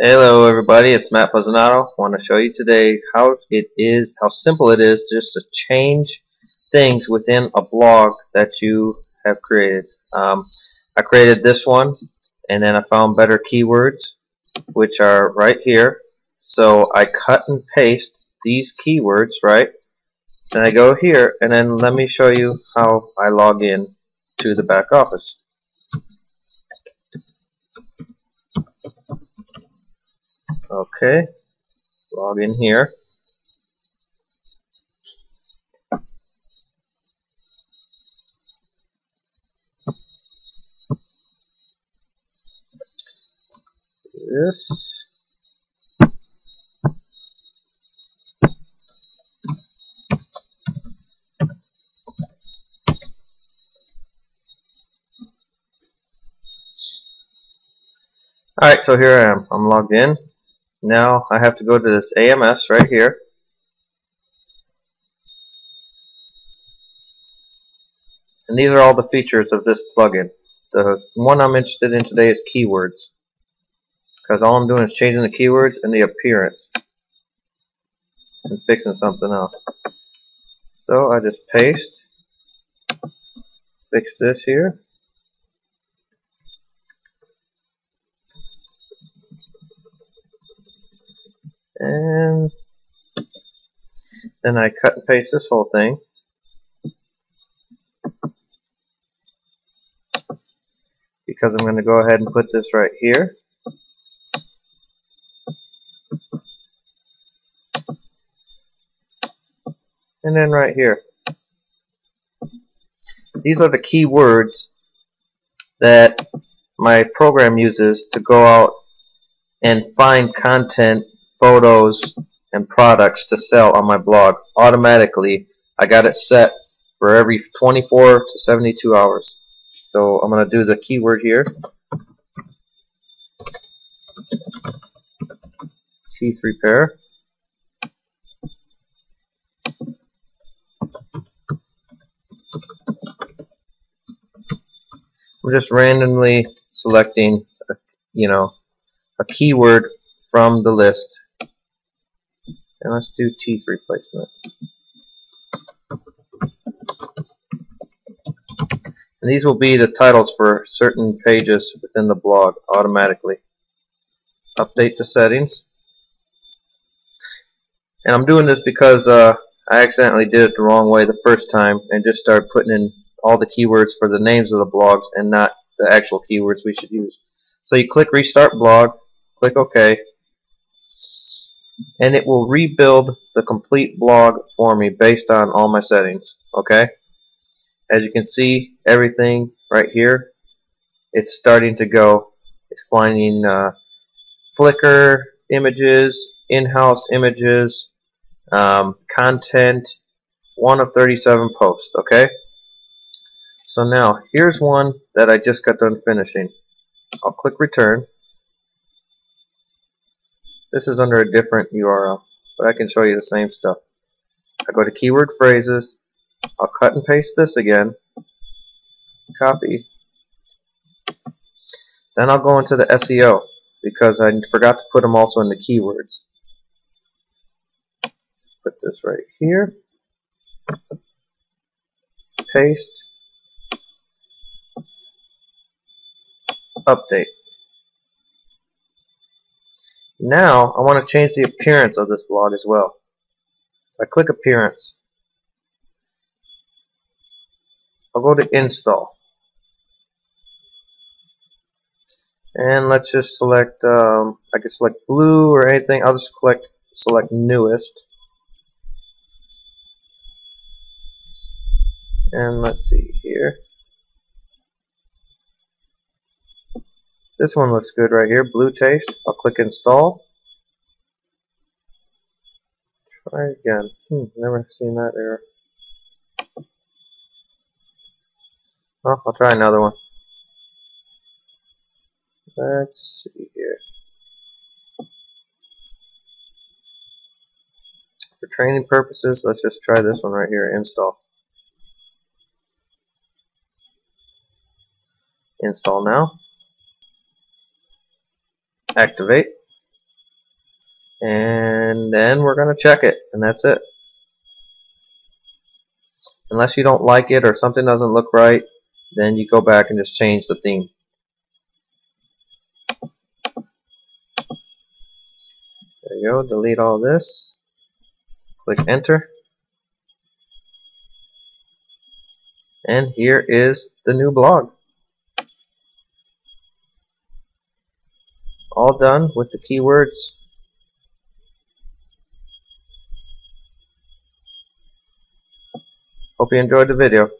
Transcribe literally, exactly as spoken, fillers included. Hello everybody, it's Matt Fosinato. I want to show you today how it is, how simple it is just to change things within a blog that you have created. Um, I created this one and then I found better keywords, which are right here. So I cut and paste these keywords, right? And I go here and then let me show you how I log in to the back office. Okay, log in here. This. All right, so here I am. I'm logged in. Now I have to go to this A M S right here. And these are all the features of this plugin. The one I'm interested in today is keywords, because all I'm doing is changing the keywords and the appearance and fixing something else. So I just paste, fix this here. And then I cut and paste this whole thing. Because I'm going to go ahead and put this right here. And then right here. These are the keywords that my program uses to go out and find content, photos, and products to sell on my blog automatically. I got it set for every twenty-four to seventy-two hours. So I'm going to do the keyword here, teeth repair. I'm just randomly selecting, a, you know, a keyword from the list. And let's do teeth replacement. And these will be the titles for certain pages within the blog automatically. Update the settings. And I'm doing this because uh, I accidentally did it the wrong way the first time and just started putting in all the keywords for the names of the blogs and not the actual keywords we should use. So you click Restart Blog, click OK. And it will rebuild the complete blog for me based on all my settings. Okay, as you can see, everything right here, it's starting to go. It's finding uh, Flickr images, in-house images, um, content, one of thirty-seven posts. Okay, so now here's one that I just got done finishing. I'll click return. This is under a different U R L, but I can show you the same stuff. I go to keyword phrases, I'll cut and paste this again, copy, then I'll go into the S E O because I forgot to put them also in the keywords. Put this right here, paste, update. Now I want to change the appearance of this blog as well. So I click appearance. I'll go to install. And let's just select, um, I can select blue or anything. I'll just select, select newest. And let's see here. This one looks good right here, Blue Taste. I'll click install. Try again. Hmm, never seen that error. Well, I'll try another one. Let's see here. For training purposes, let's just try this one right here, install. Install now. Activate. and then we're going to check it, and that's it. Unless you don't like it or something doesn't look right, then you go back and just change the theme. There you go, delete all this, click enter, and here is the new blog. All done with the keywords. Hope you enjoyed the video.